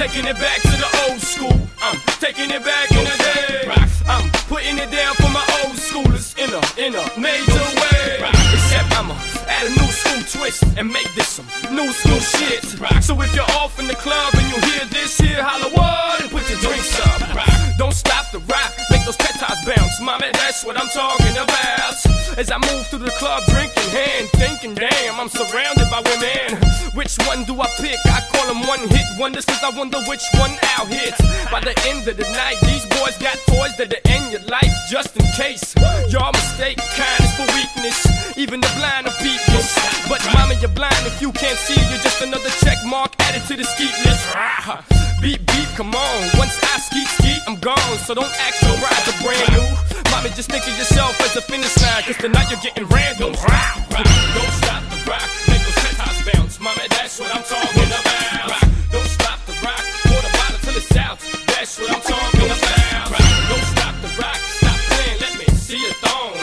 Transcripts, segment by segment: taking it back to the old school. I'm taking it back in the day. I'm putting it down for my old schoolers in a major way. Except I'ma add a new school twist and make this some new school shit. So if you're off in the club and you hear this here, holla what and put your drinks up. Don't stop the rap, make those peptides bounce, mama, that's what I'm talking about. As I move through the club, drink in hand, thinking, damn, I'm surrounded by women. Which one do I pick? I call them one-hit wonders, cause I wonder which one I'll hit. By the end of the night, these boys got toys that'll end your life, just in case y'all mistake kindness for weakness. Even the blind are peepers. But mama, you're blind if you can't see. You're just another check mark added to the skeet list. Beep, beep, come on. Once I skeet, skeet, I'm gone. So don't act no rides are brand new. Mommy, just think of yourself as a finish line, cause tonight you're getting random. Don't stop the rock, make those pet-tops bounce. Mommy, that's what I'm talking about. Don't stop the rock, pour the bottle till it's out. That's what I'm talking about. Don't stop the rock, stop playing, let me see your thong.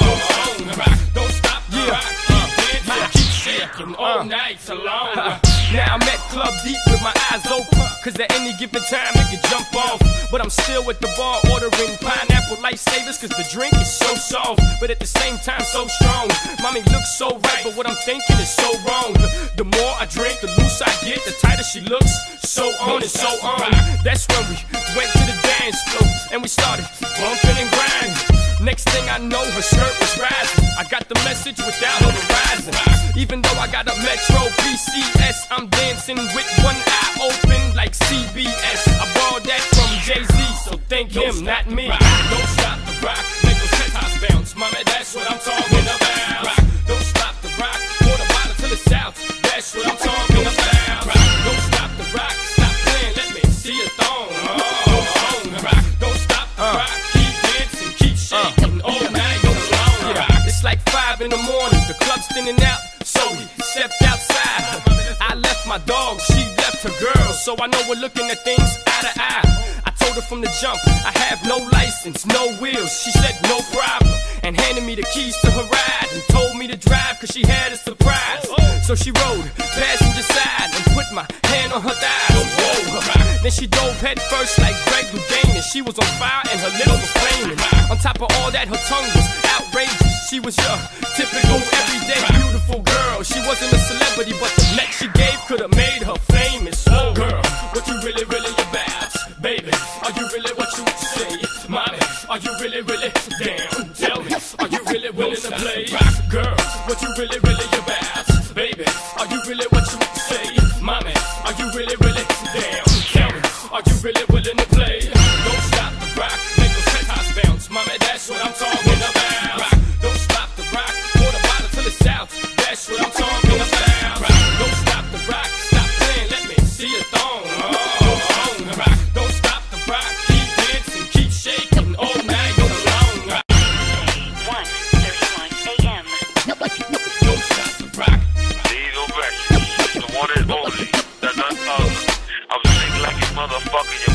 Don't stop the rock, keep dancing, keep shaking all night alone. Now I'm at Club Deep with my eyes open, cause at any given time it could jump off. But I'm still at the bar ordering pineapple lifesavers, cause the drink is so soft, but at the same time so strong. Mommy looks so right, but what I'm thinking is so wrong. The more I drink, the looser I get, the tighter she looks. So on and so on. That's when we went to the dance floor and we started bumping and grinding. Next thing I know, her skirt was rising. I got the message without her horizon. Even though I got a Metro PCS, I'm dancing with one eye open like CBS. I borrowed that from Jay-Z, so thank him, not me. Don't stop the rock, make those pet-tops bounce. Mama, that's what I'm talking about. Don't stop the rock, pour the bottle till it's out. That's what I'm talking about. Don't stop the rock, stop playing, let me see your thong. Don't stop the rock, keep dancing, keep shaking. It's like 5 in the morning, the club's thinning out, so we stepped outside. I left my dog, she left her girl, so I know we're looking at things eye to eye. I told her from the jump, I have no license, no wheels. She said no problem, and handed me the keys to her ride, and told me to drive, cause she had a surprise. So she rode passenger side, and put my hand on her thigh. Then she dove head first like Greg Luganis. She was on fire and her lips were flaming. On top of all that, her tongue was outrageous. She was your typical, everyday, beautiful girl. She wasn't a celebrity, but the neck she gave could have made her famous. Oh girl, what you really, really about? Baby, are you really what you say? Mommy, are you really, really down? Tell me, are you really willing to play? Girl, what you really, really about? Baby, are you really what you say? Mommy, are you really, really down? Tell me, are you really willing to play? Don't stop the rock, make those pet-tops bounce. Mommy, that's what I'm talking about. That's what I'm talking about. Don't stop the rock, stop playing, let me see your thong. Don't stop the rock, keep dancing, keep shaking all night long. 1:31 a.m. Don't stop the rock. Diesel Rex, the one and only, the none other. I'm sick like a motherfucker.